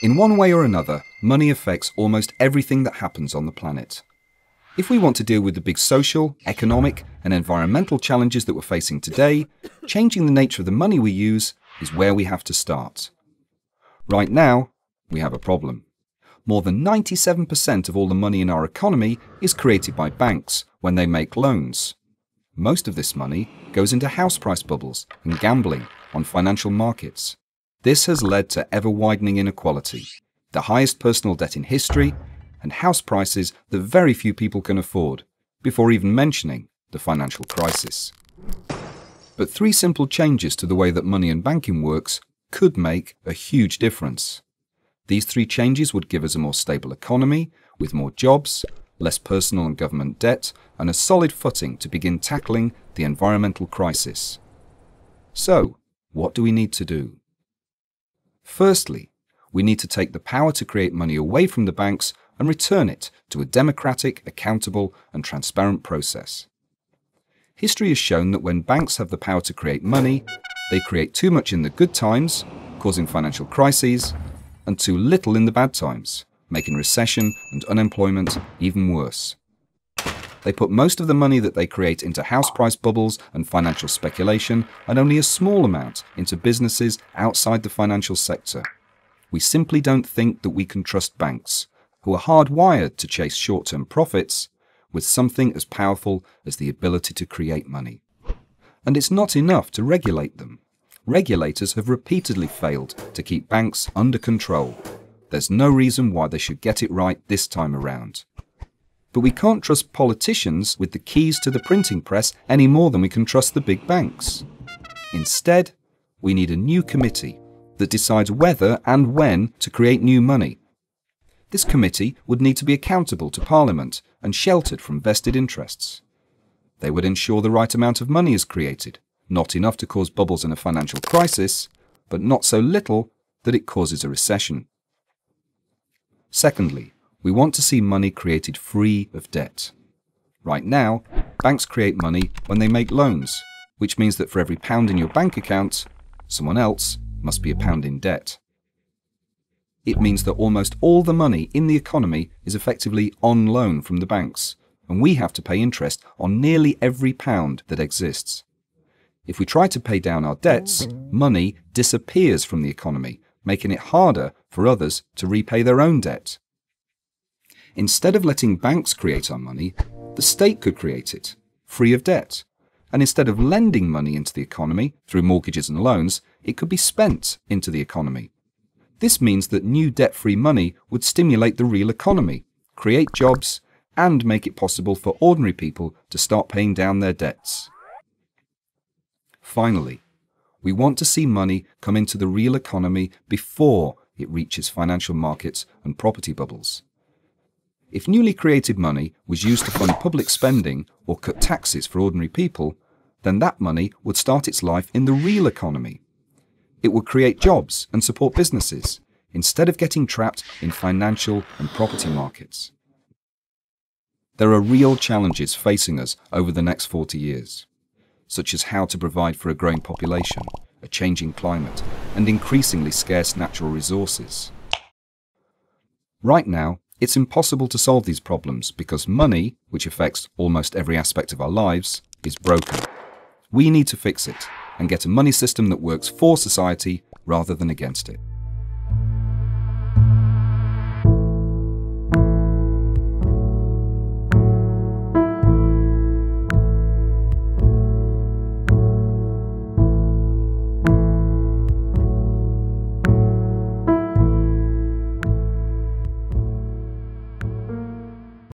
In one way or another, money affects almost everything that happens on the planet. If we want to deal with the big social, economic, and environmental challenges that we're facing today, changing the nature of the money we use is where we have to start. Right now, we have a problem. More than 97% of all the money in our economy is created by banks when they make loans. Most of this money goes into house price bubbles and gambling on financial markets. This has led to ever-widening inequality, the highest personal debt in history, and house prices that very few people can afford, before even mentioning the financial crisis. But three simple changes to the way that money and banking works could make a huge difference. These three changes would give us a more stable economy, with more jobs, less personal and government debt, and a solid footing to begin tackling the environmental crisis. So, what do we need to do? Firstly, we need to take the power to create money away from the banks and return it to a democratic, accountable, and transparent process. History has shown that when banks have the power to create money, they create too much in the good times, causing financial crises, and too little in the bad times, making recession and unemployment even worse. They put most of the money that they create into house price bubbles and financial speculation, and only a small amount into businesses outside the financial sector. We simply don't think that we can trust banks, who are hardwired to chase short-term profits, with something as powerful as the ability to create money. And it's not enough to regulate them. Regulators have repeatedly failed to keep banks under control. There's no reason why they should get it right this time around. But we can't trust politicians with the keys to the printing press any more than we can trust the big banks. Instead, we need a new committee that decides whether and when to create new money. This committee would need to be accountable to Parliament and sheltered from vested interests. They would ensure the right amount of money is created, not enough to cause bubbles in a financial crisis, but not so little that it causes a recession. Secondly, we want to see money created free of debt. Right now, banks create money when they make loans, which means that for every pound in your bank account, someone else must be a pound in debt. It means that almost all the money in the economy is effectively on loan from the banks, and we have to pay interest on nearly every pound that exists. If we try to pay down our debts, money disappears from the economy, making it harder for others to repay their own debt. Instead of letting banks create our money, the state could create it, free of debt. And instead of lending money into the economy through mortgages and loans, it could be spent into the economy. This means that new debt-free money would stimulate the real economy, create jobs, and make it possible for ordinary people to start paying down their debts. Finally, we want to see money come into the real economy before it reaches financial markets and property bubbles. If newly created money was used to fund public spending or cut taxes for ordinary people, then that money would start its life in the real economy. It would create jobs and support businesses, instead of getting trapped in financial and property markets. There are real challenges facing us over the next 40 years. Such as how to provide for a growing population, a changing climate, and increasingly scarce natural resources. Right now, it's impossible to solve these problems because money, which affects almost every aspect of our lives, is broken. We need to fix it and get a money system that works for society rather than against it.